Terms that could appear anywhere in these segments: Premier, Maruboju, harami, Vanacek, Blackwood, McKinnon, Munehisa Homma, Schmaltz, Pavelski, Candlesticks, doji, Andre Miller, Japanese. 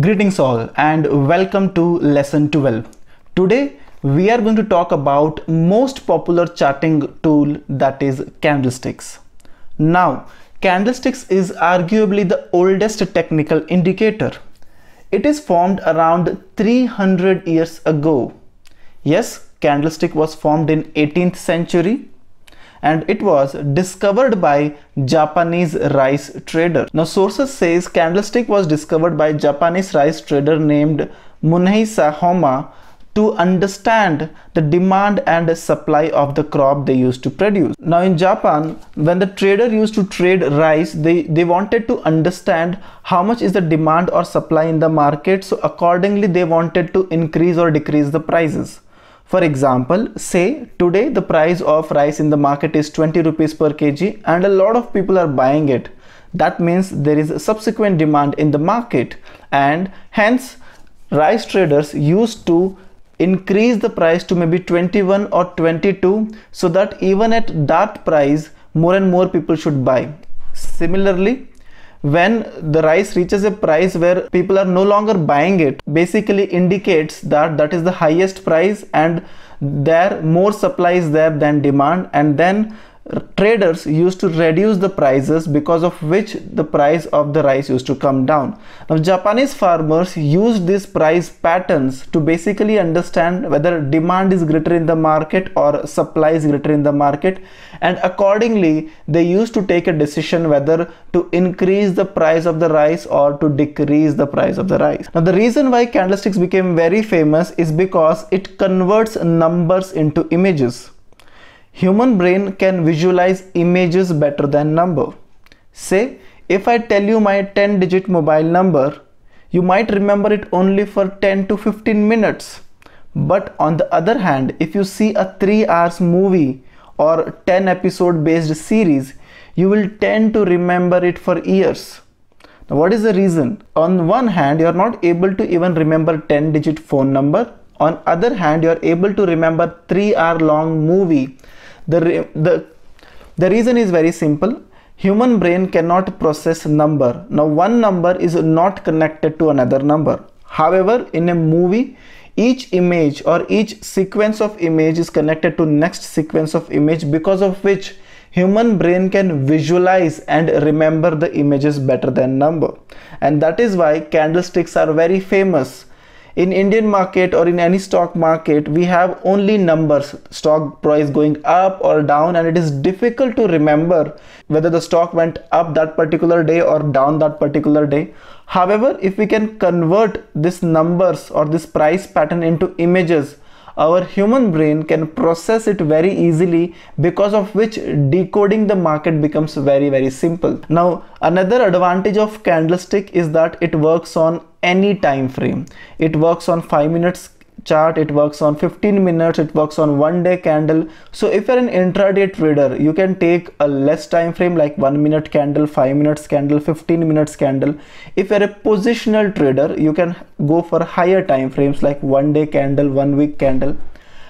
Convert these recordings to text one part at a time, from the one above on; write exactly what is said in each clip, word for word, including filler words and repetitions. Greetings all and welcome to lesson twelve. Today we are going to talk about most popular charting tool, that is candlesticks. Now candlesticks is arguably the oldest technical indicator. It is formed around three hundred years ago. Yes, candlestick was formed in eighteenth century and it was discovered by Japanese rice trader. Now sources says candlestick was discovered by Japanese rice trader named Munehisa Homma to understand the demand and supply of the crop they used to produce. Now in Japan, when the trader used to trade rice, they, they wanted to understand how much is the demand or supply in the market. So accordingly, they wanted to increase or decrease the prices. For example, say today the price of rice in the market is twenty rupees per kg and a lot of people are buying it. That means there is a subsequent demand in the market, and hence rice traders used to increase the price to maybe twenty-one or twenty-two so that even at that price more and more people should buy. Similarly, when the rice reaches a price where people are no longer buying it, basically indicates that that is the highest price and there more supply is there than demand, and then traders used to reduce the prices, because of which the price of the rice used to come down. Now Japanese farmers used these price patterns to basically understand whether demand is greater in the market or supply is greater in the market, and accordingly they used to take a decision whether to increase the price of the rice or to decrease the price of the rice. Now the reason why candlesticks became very famous is because it converts numbers into images. Human brain can visualize images better than number. Say, if I tell you my ten digit mobile number, you might remember it only for ten to fifteen minutes. But on the other hand, if you see a three hours movie or ten episode based series, you will tend to remember it for years. Now, what is the reason? On one hand, you are not able to even remember ten digit phone number. On other hand, you are able to remember three hour long movie. The, re the, the reason is very simple. Human brain cannot process number. Now one number is not connected to another number. However, in a movie, each image or each sequence of image is connected to next sequence of image, because of which human brain can visualize and remember the images better than number. And that is why candlesticks are very famous. In Indian market or in any stock market, we have only numbers, stock price going up or down, and it is difficult to remember whether the stock went up that particular day or down that particular day. However, if we can convert these numbers or this price pattern into images, our human brain can process it very easily, because of which decoding the market becomes very very simple. Now another advantage of candlestick is that it works on any time frame. It works on five minutes chart, it works on fifteen minutes, it works on one day candle. So if you're an intraday trader, you can take a less time frame like one minute candle, five minutes candle, fifteen minutes candle. If you're a positional trader, you can go for higher time frames like one day candle, one week candle.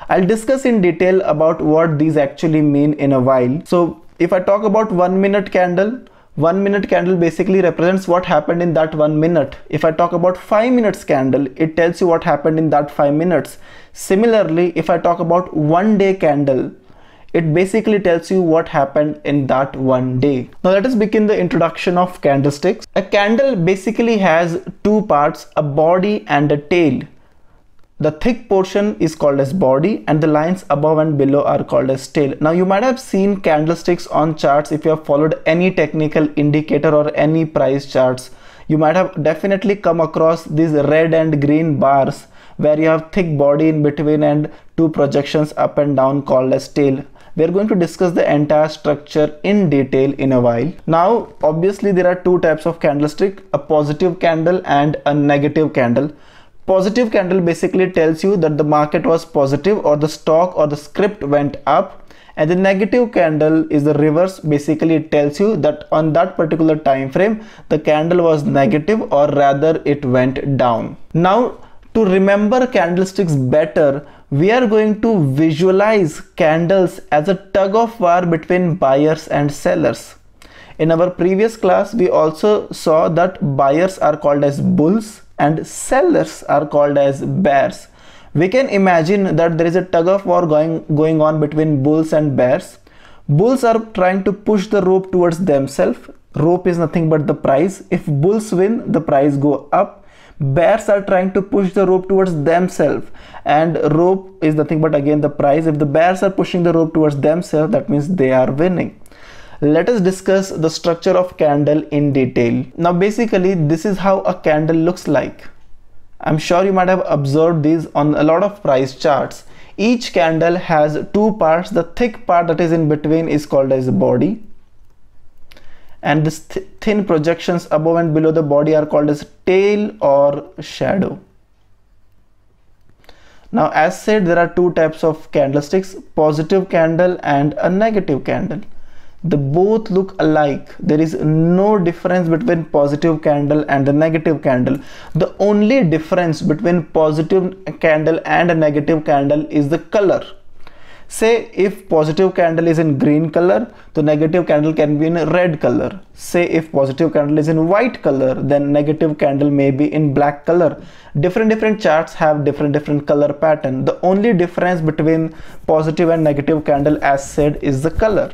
I'll discuss in detail about what these actually mean in a while. So if I talk about one minute candle, one minute candle basically represents what happened in that one minute. If I talk about five minutes candle, it tells you what happened in that five minutes. Similarly, if I talk about one day candle, it basically tells you what happened in that one day. Now let us begin the introduction of candlesticks. A candle basically has two parts, a body and a tail. The thick portion is called as body and the lines above and below are called as tail. Now you might have seen candlesticks on charts. If you have followed any technical indicator or any price charts, you might have definitely come across these red and green bars where you have thick body in between and two projections up and down called as tail. We are going to discuss the entire structure in detail in a while. Now obviously there are two types of candlestick, a positive candle and a negative candle. Positive candle basically tells you that the market was positive or the stock or the script went up, and the negative candle is the reverse. Basically it tells you that on that particular time frame the candle was negative, or rather it went down. Now to remember candlesticks better, we are going to visualize candles as a tug of war between buyers and sellers. In our previous class we also saw that buyers are called as bulls and sellers are called as bears. We can imagine that there is a tug of war going, going on between bulls and bears. Bulls are trying to push the rope towards themselves. Rope is nothing but the prize. If bulls win, the prize go up. Bears are trying to push the rope towards themselves, and rope is nothing but again the prize. If the bears are pushing the rope towards themselves, that means they are winning. Let us discuss the structure of candle in detail. Now basically this is how a candle looks like. I'm sure you might have observed these on a lot of price charts. Each candle has two parts. The thick part that is in between is called as the body, and this th thin projections above and below the body are called as tail or shadow. Now as said, there are two types of candlesticks, positive candle and a negative candle. They both look alike. There is no difference between positive candle and the negative candle. The only difference between positive candle and a negative candle is the color. Say if positive candle is in green color, the negative candle can be in red color. Say if positive candle is in white color, then negative candle may be in black color. Different different charts have different different color pattern. The only difference between positive and negative candle as said is the color.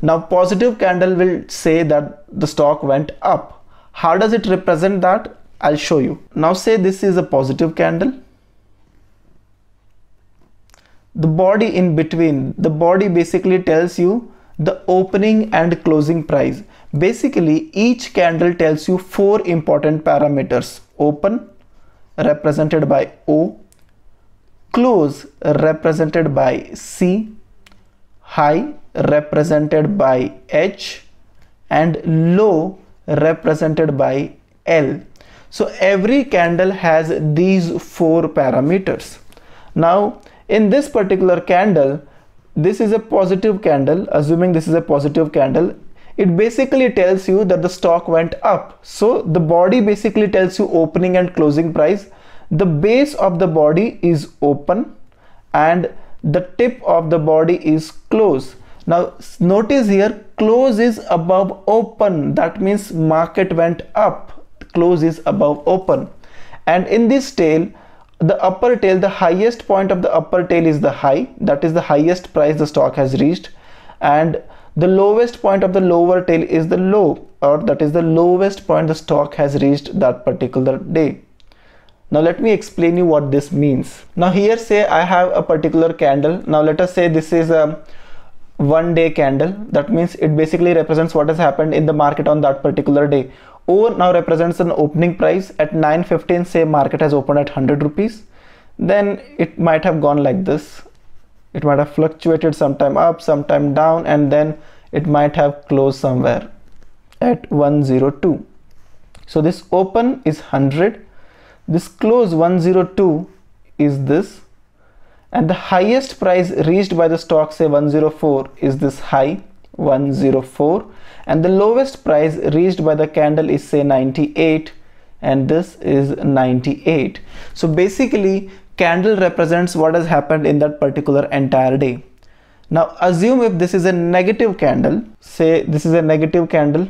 Now positive candle will say that the stock went up. How does it represent that? I'll show you. Now say this is a positive candle. The body in between, the body basically tells you the opening and closing price. Basically each candle tells you four important parameters. Open, represented by O. Close, represented by C. High, represented by H, and low, represented by L. So every candle has these four parameters. Now in this particular candle, this is a positive candle. Assuming this is a positive candle, it basically tells you that the stock went up. So the body basically tells you opening and closing price. The base of the body is open and the tip of the body is close. Now notice here, close is above open. That means market went up. Close is above open. And in this tail, the upper tail, the highest point of the upper tail is the high. That is the highest price the stock has reached. And the lowest point of the lower tail is the low, or that is the lowest point the stock has reached that particular day. Now let me explain you what this means. Now here say I have a particular candle. Now let us say this is a one day candle. That means it basically represents what has happened in the market on that particular day. O now represents an opening price at nine fifteen. Say market has opened at one hundred rupees, then it might have gone like this. It might have fluctuated sometime up, sometime down, and then it might have closed somewhere at one oh two. So this open is one hundred, this close one oh two is this, and the highest price reached by the stock, say one oh four, is this high one oh four, and the lowest price reached by the candle is say ninety-eight, and this is ninety-eight. So basically candle represents what has happened in that particular entire day. Now assume if this is a negative candle. Say this is a negative candle.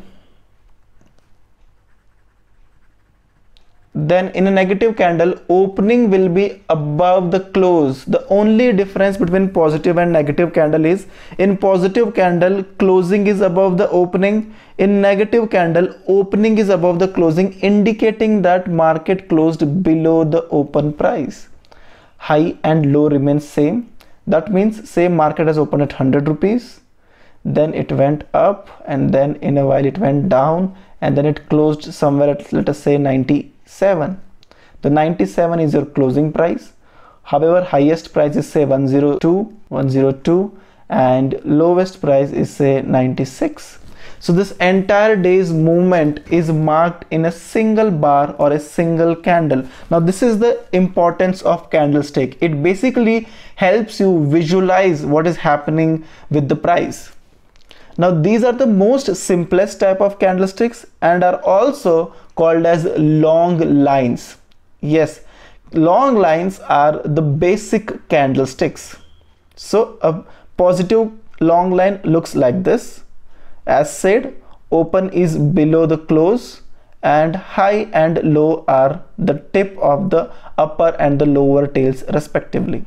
Then in a negative candle, opening will be above the close. The only difference between positive and negative candle is, in positive candle closing is above the opening, in negative candle opening is above the closing, indicating that market closed below the open price. High and low remains same. That means say market has opened at one hundred rupees, then it went up, and then in a while it went down, and then it closed somewhere at, let us say, ninety-seven. The ninety-seven is your closing price. However, highest price is say one oh two, one oh two, and lowest price is say ninety-six. So this entire day's movement is marked in a single bar or a single candle. Now this is the importance of candlestick. It basically helps you visualize what is happening with the price. Now these are the most simplest type of candlesticks and are also called as long lines. Yes, long lines are the basic candlesticks. So a positive long line looks like this. As said, open is below the close and high and low are the tip of the upper and the lower tails respectively.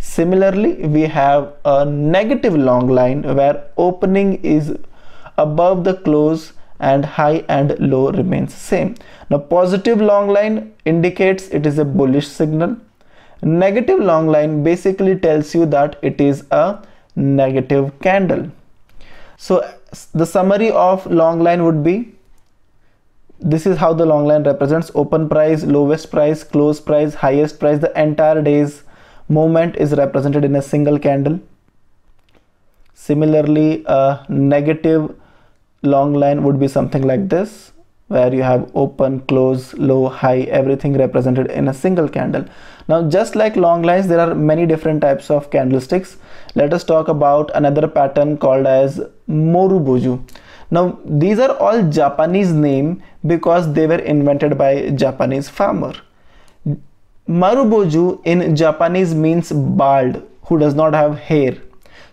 Similarly, we have a negative long line where opening is above the close and high and low remains same. Now, positive long line indicates it is a bullish signal. Negative long line basically tells you that it is a negative candle. So the summary of long line would be, this is how the long line represents open price, lowest price, close price, highest price. The entire day's movement is represented in a single candle. Similarly, a negative long line would be something like this, where you have open, close, low, high, everything represented in a single candle. Now, just like long lines, there are many different types of candlesticks. Let us talk about another pattern called as Maruboju. Now, these are all Japanese names because they were invented by Japanese farmer. Maruboju in Japanese means bald, who does not have hair.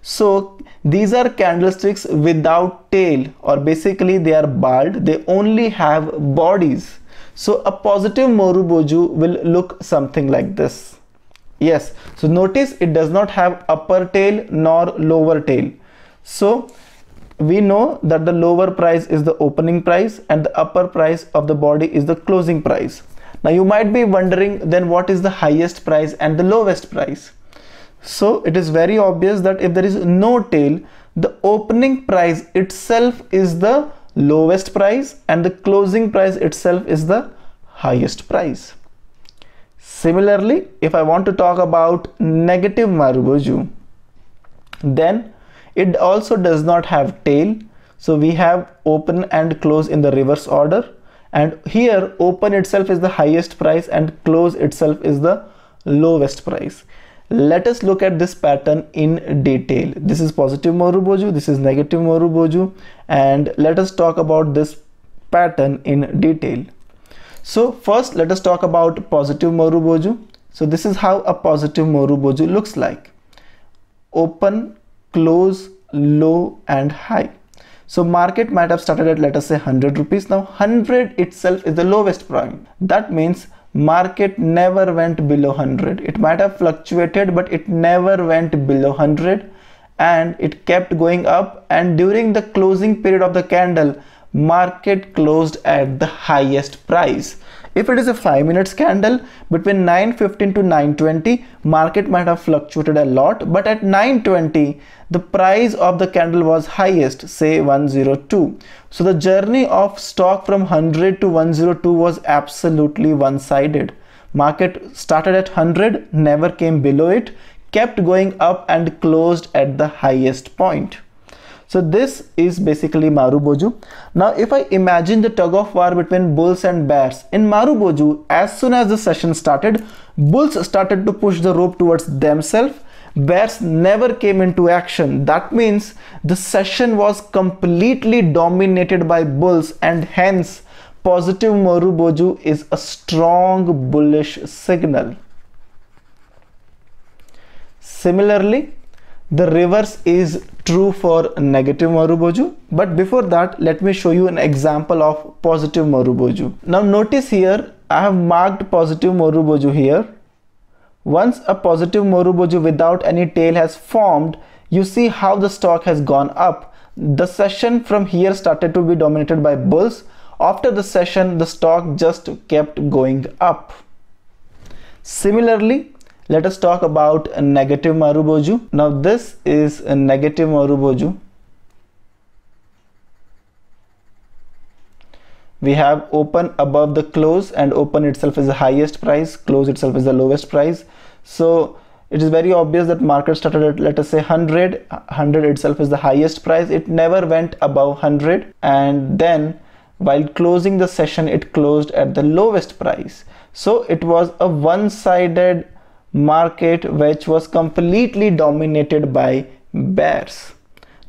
So these are candlesticks without tail, or basically they are bald, they only have bodies. So a positive Maruboju will look something like this. Yes, so notice it does not have upper tail nor lower tail. So we know that the lower price is the opening price and the upper price of the body is the closing price. Now you might be wondering, then what is the highest price and the lowest price? So it is very obvious that if there is no tail, the opening price itself is the lowest price and the closing price itself is the highest price. Similarly, if I want to talk about negative Maruboju, then it also does not have tail. So we have open and close in the reverse order, and here open itself is the highest price and close itself is the lowest price. Let us look at this pattern in detail. This is positive Maruboju, this is negative Maruboju, and let us talk about this pattern in detail. So first let us talk about positive Maruboju. So this is how a positive Maruboju looks like: open, close, low and high. So market might have started at, let us say, one hundred rupees. Now one hundred itself is the lowest price. That means market never went below one hundred. It might have fluctuated, but it never went below one hundred, and it kept going up, and during the closing period of the candle, market closed at the highest price. If it is a five minutes candle, between nine fifteen to nine twenty, market might have fluctuated a lot, but at nine twenty, the price of the candle was highest, say one oh two. So the journey of stock from one hundred to one oh two was absolutely one-sided. Market started at one hundred, never came below it, kept going up and closed at the highest point. So this is basically Maruboju. Now if I imagine the tug of war between bulls and bears, in Maruboju, as soon as the session started, bulls started to push the rope towards themselves, bears never came into action. That means the session was completely dominated by bulls, and hence positive Maruboju is a strong bullish signal. Similarly, the reverse is true for negative Maruboju, but before that let me show you an example of positive Maruboju. Now notice here I have marked positive Maruboju here. Once a positive Maruboju without any tail has formed, you see how the stock has gone up. The session from here started to be dominated by bulls. After the session, the stock just kept going up. Similarly, let us talk about a negative Maruboju. Now this is a negative Maruboju. We have open above the close, and open itself is the highest price, close itself is the lowest price. So it is very obvious that market started at, let us say, one hundred. one hundred itself is the highest price. It never went above one hundred, and then while closing the session, it closed at the lowest price. So it was a one-sided market which was completely dominated by bears.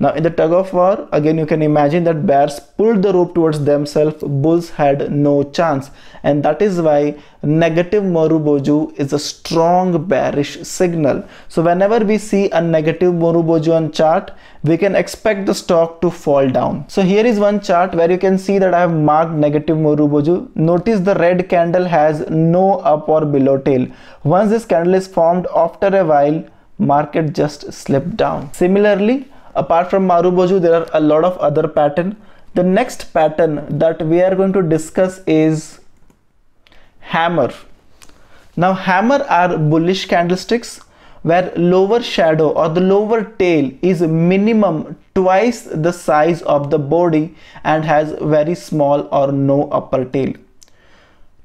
Now in the tug of war, again you can imagine that bears pulled the rope towards themselves, bulls had no chance, and that is why negative Maruboju is a strong bearish signal. So whenever we see a negative Maruboju on chart, we can expect the stock to fall down. So here is one chart where you can see that I have marked negative Maruboju. Notice the red candle has no up or below tail. Once this candle is formed, after a while market just slipped down. Similarly, apart from Maruboju, there are a lot of other patterns. The next pattern that we are going to discuss is hammer. Now hammer are bullish candlesticks where lower shadow or the lower tail is minimum twice the size of the body and has very small or no upper tail.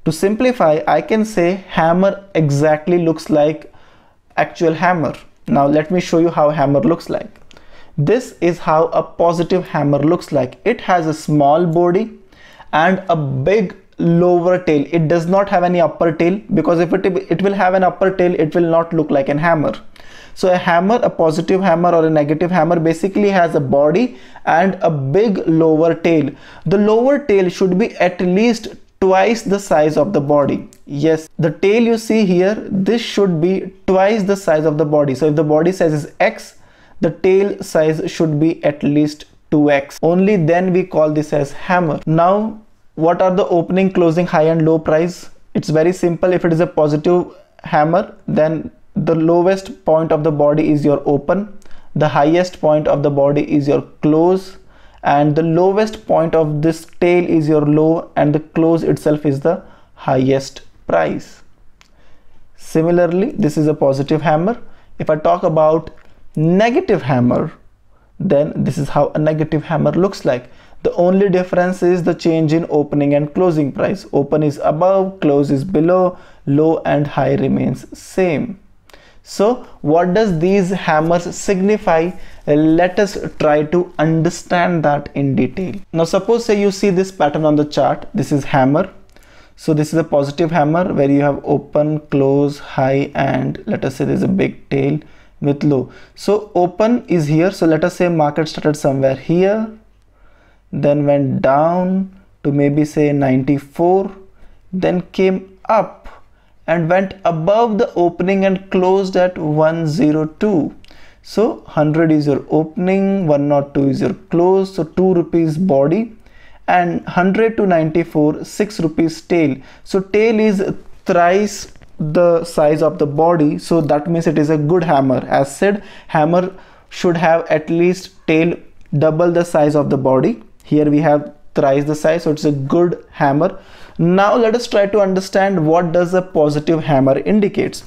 To simplify, I can say hammer exactly looks like actual hammer. Now let me show you how hammer looks like. This is how a positive hammer looks like. It has a small body and a big lower tail. It does not have any upper tail, because if it, it will have an upper tail, it will not look like an hammer. So a hammer, a positive hammer or a negative hammer, basically has a body and a big lower tail. The lower tail should be at least twice the size of the body. Yes, the tail you see here, this should be twice the size of the body. So if the body size is X, the tail size should be at least two X. Only then we call this as hammer. Now, what are the opening, closing, high and low price? It's very simple. If it is a positive hammer, then the lowest point of the body is your open, the highest point of the body is your close, and the lowest point of this tail is your low, and the close itself is the highest price. Similarly, this is a positive hammer. If I talk about negative hammer, then this is how a negative hammer looks like. The only difference is the change in opening and closing price. Open is above, close is below, low and high remains same. So what does these hammers signify? Let us try to understand that in detail. Now suppose say you see this pattern on the chart. This is hammer. So this is a positive hammer where you have open, close, high, and let us say there's a big tail with low. So open is here. So let us say market started somewhere here, then went down to maybe say ninety-four, then came up and went above the opening and closed at one oh two. So one hundred is your opening, one oh two is your close, so two rupees body, and one hundred to ninety-four, six rupees tail. So tail is thrice the size of the body, so that means it is a good hammer. As said, hammer should have at least tail double the size of the body. Here we have thrice the size, so it's a good hammer. Now let us try to understand what does a positive hammer indicates.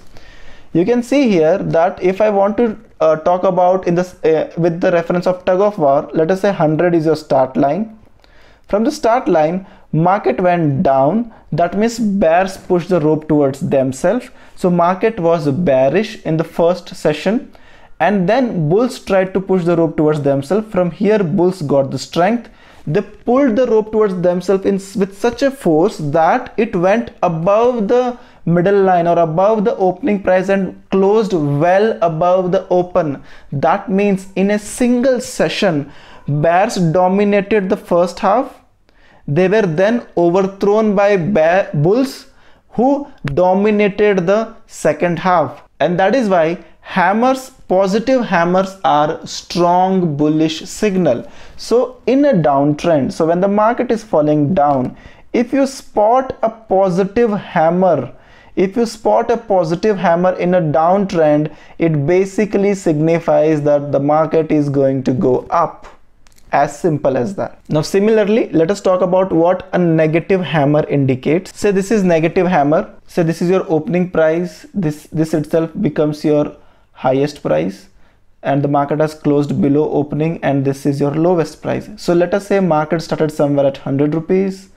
You can see here that if I want to uh, talk about in this uh, with the reference of tug of war, let us say one hundred is your start line. From the start line, market went down. That means bears pushed the rope towards themselves. So market was bearish in the first session, and then bulls tried to push the rope towards themselves. From here, bulls got the strength. They pulled the rope towards themselves in, with such a force that it went above the middle line or above the opening price and closed well above the open. That means in a single session, bears dominated the first half. They were then overthrown by bear, bulls who dominated the second half. And that is why hammers, positive hammers, are strong bullish signal. So in a downtrend, so when the market is falling down, if you spot a positive hammer, if you spot a positive hammer in a downtrend, it basically signifies that the market is going to go up. As simple as that. Now similarly, let us talk about what a negative hammer indicates. Say this is negative hammer. Say this is your opening price. This, this itself becomes your highest price, and the market has closed below opening, and this is your lowest price. So let us say market started somewhere at one hundred rupees,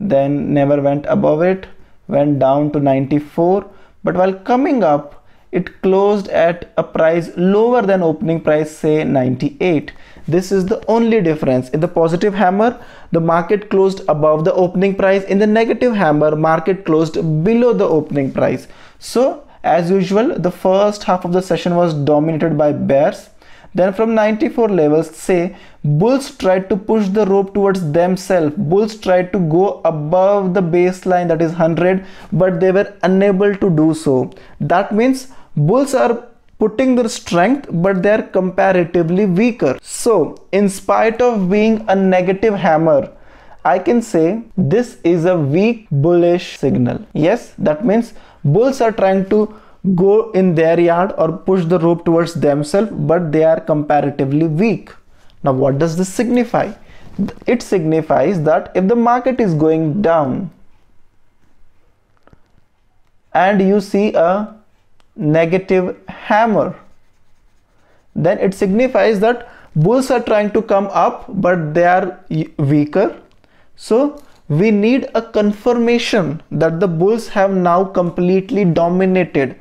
then never went above it, went down to ninety-four, but while coming up, it closed at a price lower than opening price, say ninety-eight. This is the only difference. In the positive hammer, the market closed above the opening price. In the negative hammer, market closed below the opening price. So as usual, the first half of the session was dominated by bears. Then from ninety-four levels, say bulls tried to push the rope towards themselves. Bulls tried to go above the baseline, that is one hundred, but they were unable to do so. That means bulls are putting their strength, but they are comparatively weaker. So in spite of being a negative hammer, I can say this is a weak bullish signal. Yes, that means bulls are trying to go in their yard or push the rope towards themselves, but they are comparatively weak. Now what does this signify? It signifies that if the market is going down and you see a negative hammer, then it signifies that bulls are trying to come up, but they are weaker. So we need a confirmation that the bulls have now completely dominated.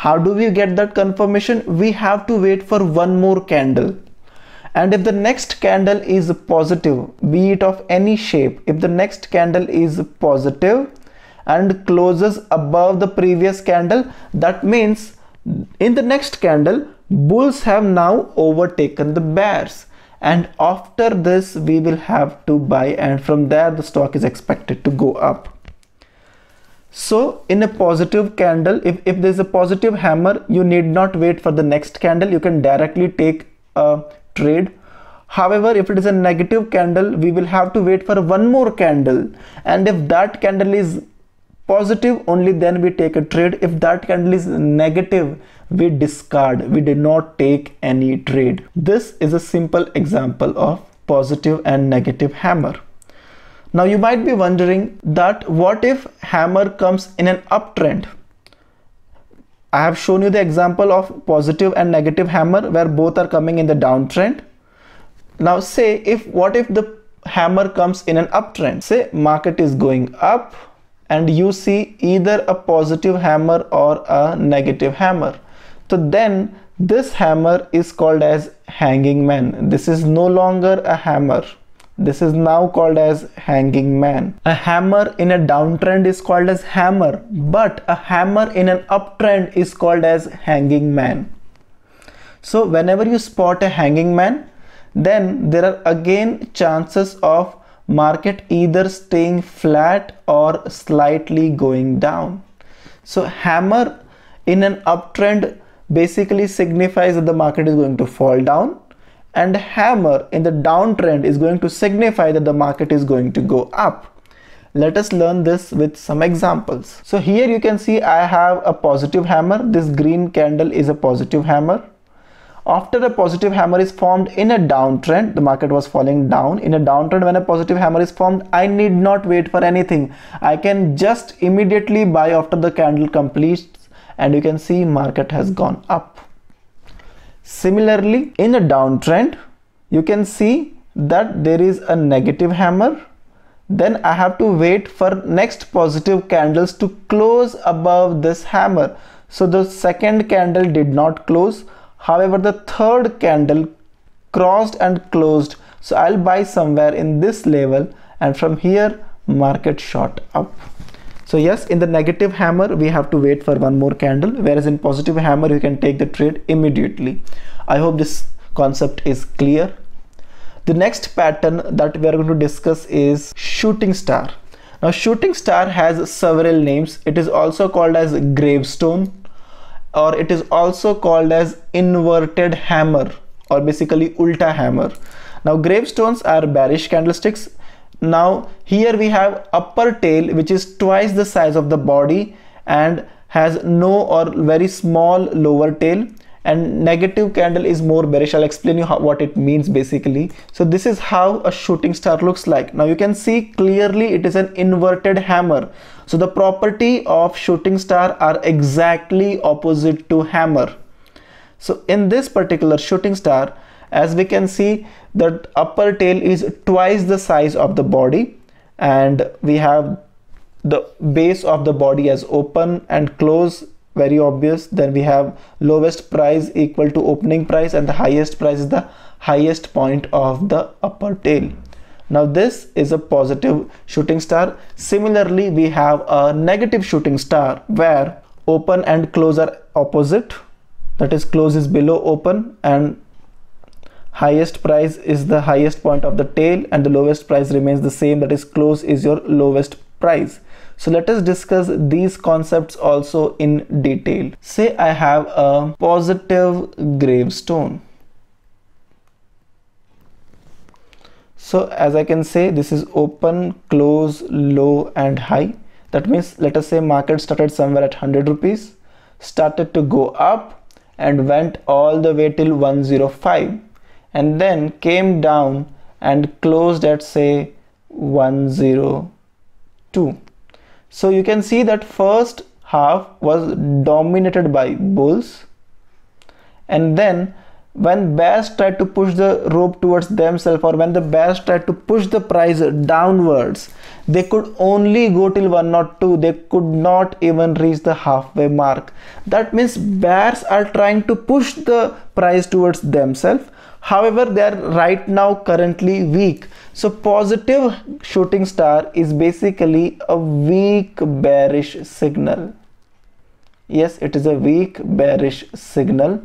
How do we get that confirmation? We have to wait for one more candle. And if the next candle is positive, be it of any shape, if the next candle is positive and closes above the previous candle, that means in the next candle, bulls have now overtaken the bears. And after this, we will have to buy, and from there the stock is expected to go up. So in a positive candle, if, if there is a positive hammer, you need not wait for the next candle. You can directly take a trade. However, if it is a negative candle, we will have to wait for one more candle. And if that candle is positive, only then we take a trade. If that candle is negative, we discard, we did not take any trade. This is a simple example of positive and negative hammer. Now you might be wondering that what if hammer comes in an uptrend? I have shown you the example of positive and negative hammer where both are coming in the downtrend. Now say if what if the hammer comes in an uptrend, say market is going up and you see either a positive hammer or a negative hammer. So then this hammer is called as hanging man. This is no longer a hammer. This is now called as hanging man. A hammer in a downtrend is called as hammer, but a hammer in an uptrend is called as hanging man. So whenever you spot a hanging man, then there are again chances of market either staying flat or slightly going down. So hammer in an uptrend basically signifies that the market is going to fall down, and hammer in the downtrend is going to signify that the market is going to go up. Let us learn this with some examples. So here you can see I have a positive hammer. This green candle is a positive hammer. After a positive hammer is formed in a downtrend, the market was falling down. In a downtrend, when a positive hammer is formed, I need not wait for anything. I can just immediately buy after the candle completes. And you can see market has gone up. Similarly, in a downtrend, you can see that there is a negative hammer. Then I have to wait for next positive candles to close above this hammer. So the second candle did not close. However, the third candle crossed and closed. So I'll buy somewhere in this level, and from here market shot up. So yes, in the negative hammer, we have to wait for one more candle, whereas in positive hammer, you can take the trade immediately. I hope this concept is clear. The next pattern that we are going to discuss is shooting star. Now, shooting star has several names. It is also called as gravestone, or it is also called as inverted hammer, or basically ulta hammer. Now, gravestones are bearish candlesticks. Now here we have upper tail, which is twice the size of the body and has no or very small lower tail, and negative candle is more bearish. I'll explain you how, what it means basically. So this is how a shooting star looks like. Now you can see clearly it is an inverted hammer. So the property of shooting star are exactly opposite to hammer. So in this particular shooting star, as we can see, the upper tail is twice the size of the body, and we have the base of the body as open and close, very obvious. Then we have lowest price equal to opening price, and the highest price is the highest point of the upper tail. Now this is a positive shooting star. Similarly, we have a negative shooting star where open and close are opposite. That is, close is below open and highest price is the highest point of the tail and the lowest price remains the same, that is close is your lowest price. So let us discuss these concepts also in detail. Say I have a positive gravestone. So as I can say, this is open, close, low and high. That means let us say market started somewhere at one hundred rupees, started to go up and went all the way till one oh five and then came down and closed at say one oh two. So you can see that first half was dominated by bulls, and then when bears tried to push the rope towards themselves, or when the bears tried to push the price downwards, they could only go till one oh two. They could not even reach the halfway mark. That means bears are trying to push the price towards themselves. However, they are right now currently weak. So positive shooting star is basically a weak bearish signal. Yes, it is a weak bearish signal.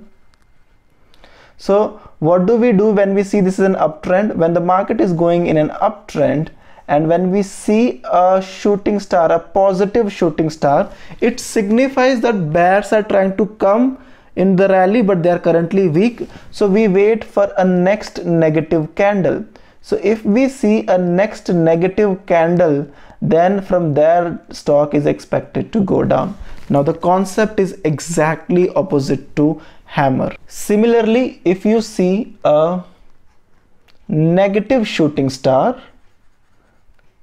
So what do we do when we see this is an uptrend? When the market is going in an uptrend and when we see a shooting star, a positive shooting star, it signifies that bears are trying to come in the rally, but they are currently weak. So we wait for a next negative candle. So if we see a next negative candle, then from there stock is expected to go down. Now the concept is exactly opposite to hammer. Similarly, if you see a negative shooting star,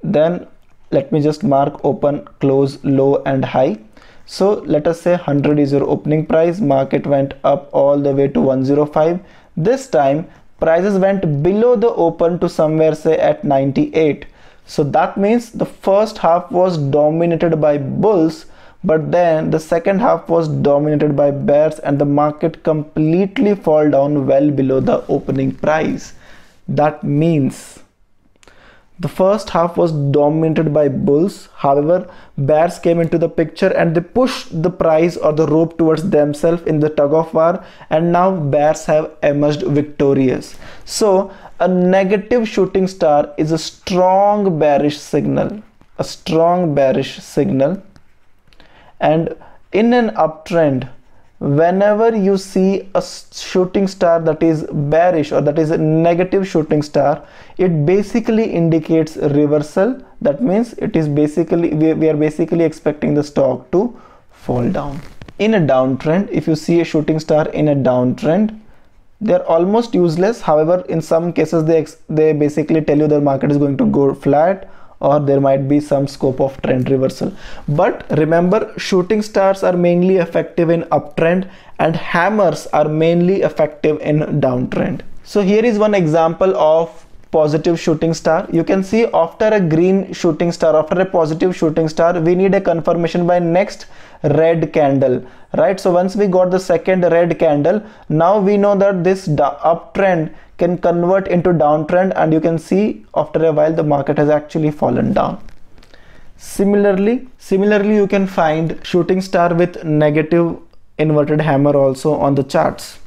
then let me just mark open, close, low and high. So let us say one hundred is your opening price, market went up all the way to one oh five. This time prices went below the open to somewhere say at ninety-eight. So that means the first half was dominated by bulls, but then the second half was dominated by bears and the market completely fall down well below the opening price. That means the first half was dominated by bulls. However, bears came into the picture and they pushed the price or the rope towards themselves in the tug of war, and now bears have emerged victorious. So a negative shooting star is a strong bearish signal, a strong bearish signal. And in an uptrend, whenever you see a shooting star that is bearish or that is a negative shooting star, it basically indicates reversal. That means it is basically, we are basically expecting the stock to fall down. In a downtrend, if you see a shooting star in a downtrend, they are almost useless. However, in some cases they, they basically tell you the market is going to go flat, or there might be some scope of trend reversal. But remember, shooting stars are mainly effective in uptrend and hammers are mainly effective in downtrend. So here is one example of positive shooting star. You can see after a green shooting star, after a positive shooting star, we need a confirmation by next red candle, right? So once we got the second red candle, now we know that this uptrend can convert into downtrend, and you can see after a while the market has actually fallen down. Similarly, similarly you can find shooting star with negative inverted hammer also on the charts.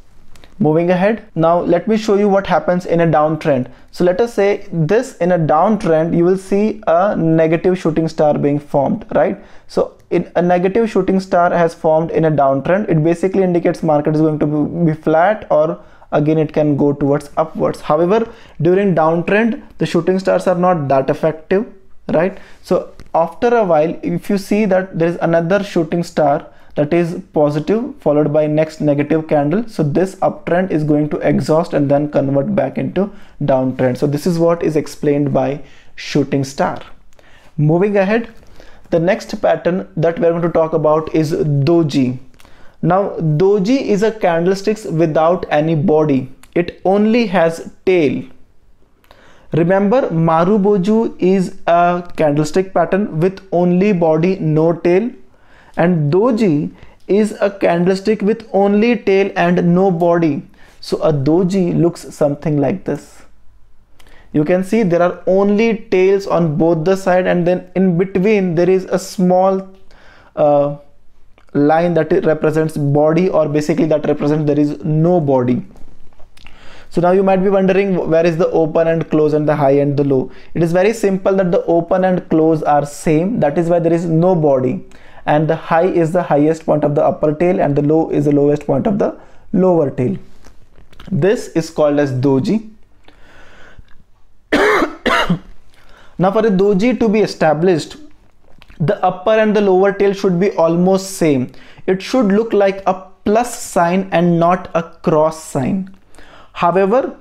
Moving ahead, now let me show you what happens in a downtrend. So let us say this in a downtrend, you will see a negative shooting star being formed, right? So in a negative shooting star has formed in a downtrend, it basically indicates market is going to be flat, or again it can go towards upwards. However, during downtrend the shooting stars are not that effective, right? So after a while, if you see that there is another shooting star that is positive followed by next negative candle, so this uptrend is going to exhaust and then convert back into downtrend. So this is what is explained by shooting star. Moving ahead, the next pattern that we are going to talk about is doji. Now doji is a candlesticks without any body, it only has tail. Remember, maruboju is a candlestick pattern with only body, no tail. And doji is a candlestick with only tail and no body. So a doji looks something like this. You can see there are only tails on both the side, and then in between there is a small uh, line that represents body, or basically that represents there is no body. So now you might be wondering, where is the open and close and the high and the low? It is very simple that the open and close are same, that is why there is no body, and the high is the highest point of the upper tail and the low is the lowest point of the lower tail. This is called as doji. Now for a doji to be established, the upper and the lower tail should be almost same. It should look like a plus sign and not a cross sign. However,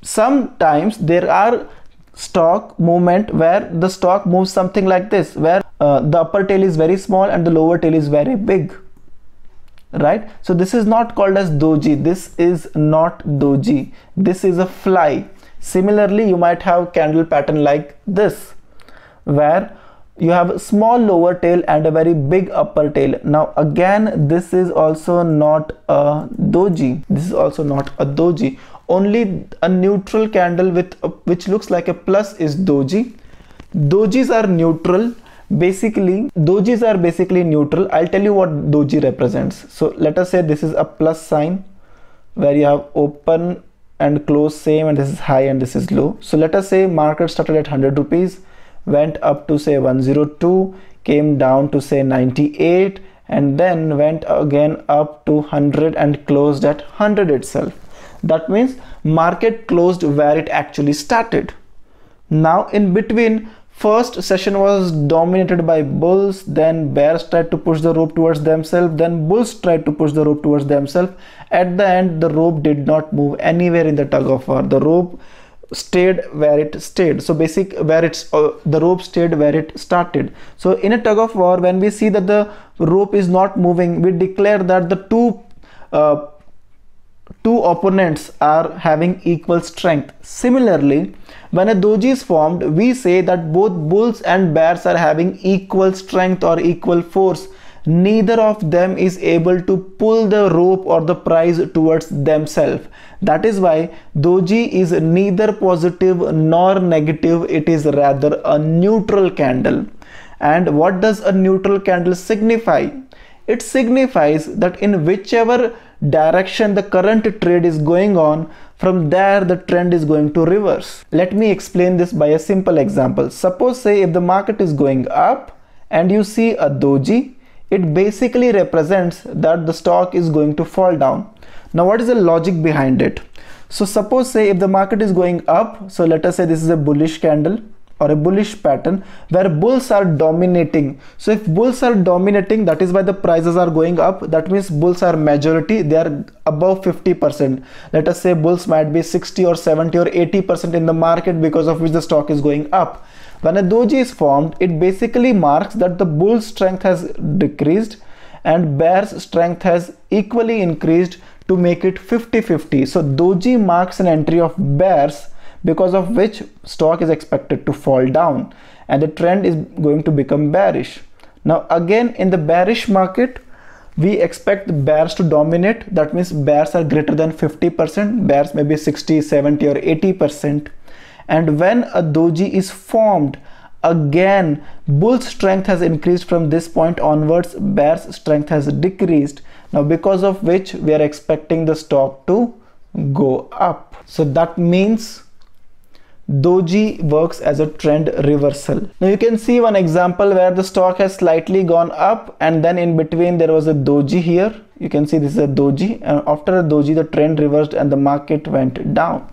sometimes there are stock movement where the stock moves something like this, where uh, the upper tail is very small and the lower tail is very big, right? So this is not called as doji. This is not doji. This is a fly. Similarly, you might have candle pattern like this, where you have a small lower tail and a very big upper tail. Now again, this is also not a doji. This is also not a doji. Only a neutral candle with a, which looks like a plus is doji. Dojis are neutral. Basically, dojis are basically neutral. I'll tell you what doji represents. So let us say this is a plus sign where you have open and close same, and this is high and this is low. So let us say market started at one hundred rupees. Went up to say one hundred two, came down to say ninety-eight, and then went again up to one hundred and closed at one hundred itself. That means market closed where it actually started. Now in between, first session was dominated by bulls, then bears tried to push the rope towards themselves, then bulls tried to push the rope towards themselves. At the end, the rope did not move anywhere in the tug of war. The rope stayed where it stayed. So basic where it's uh, the rope stayed where it started. So in a tug of war, when we see that the rope is not moving, we declare that the two uh, two opponents are having equal strength. Similarly, when a doji is formed, we say that both bulls and bears are having equal strength or equal force. Neither of them is able to pull the rope or the prize towards themselves. That is why doji is neither positive nor negative. It is rather a neutral candle. And what does a neutral candle signify? It signifies that in whichever direction the current trade is going on, from there the trend is going to reverse. Let me explain this by a simple example. Suppose say if the market is going up and you see a doji, it basically represents that the stock is going to fall down. Now what is the logic behind it? So suppose say if the market is going up, so let us say this is a bullish candle or a bullish pattern where bulls are dominating. So if bulls are dominating, that is why the prices are going up. That means bulls are majority, they are above fifty percent. Let us say bulls might be sixty or seventy or eighty percent in the market, because of which the stock is going up. When a doji is formed, it basically marks that the bull's strength has decreased and bear's strength has equally increased to make it fifty fifty. So doji marks an entry of bears, because of which stock is expected to fall down and the trend is going to become bearish. Now again, in the bearish market, we expect the bears to dominate. That means bears are greater than fifty percent, bears may be sixty, seventy or eighty percent. And when a doji is formed, again bull's strength has increased from this point onwards, bear's strength has decreased. Now because of which we are expecting the stock to go up. So that means doji works as a trend reversal. Now you can see one example where the stock has slightly gone up, and then in between there was a doji here. You can see this is a doji, and after a doji the trend reversed and the market went down.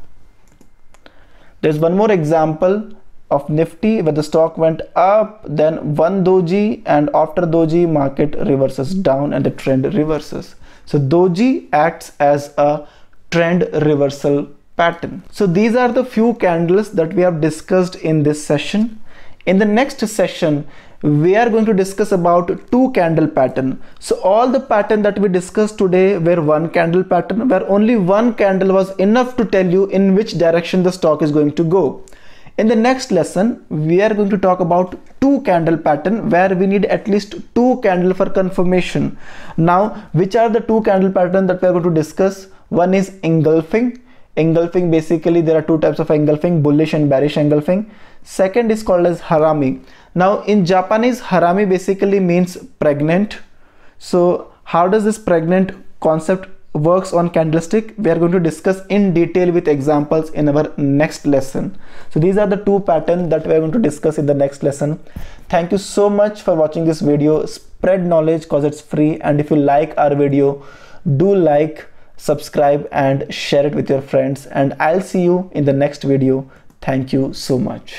There's one more example of Nifty where the stock went up, then one doji, and after doji market reverses down and the trend reverses. So doji acts as a trend reversal pattern. So these are the few candles that we have discussed in this session. In the next session, we are going to discuss about two candle pattern. So all the pattern that we discussed today were one candle pattern, where only one candle was enough to tell you in which direction the stock is going to go. In the next lesson, we are going to talk about two candle pattern, where we need at least two candle for confirmation. Now, which are the two candle pattern that we are going to discuss? One is engulfing. Engulfing, basically there are two types of engulfing, bullish and bearish engulfing. Second is called as harami. Now in Japanese, harami basically means pregnant. So how does this pregnant concept works on candlestick, we are going to discuss in detail with examples in our next lesson. So these are the two patterns that we are going to discuss in the next lesson. Thank you so much for watching this video. Spread knowledge because it's free, and if you like our video, do like, subscribe and share it with your friends, and I'll see you in the next video. Thank you so much.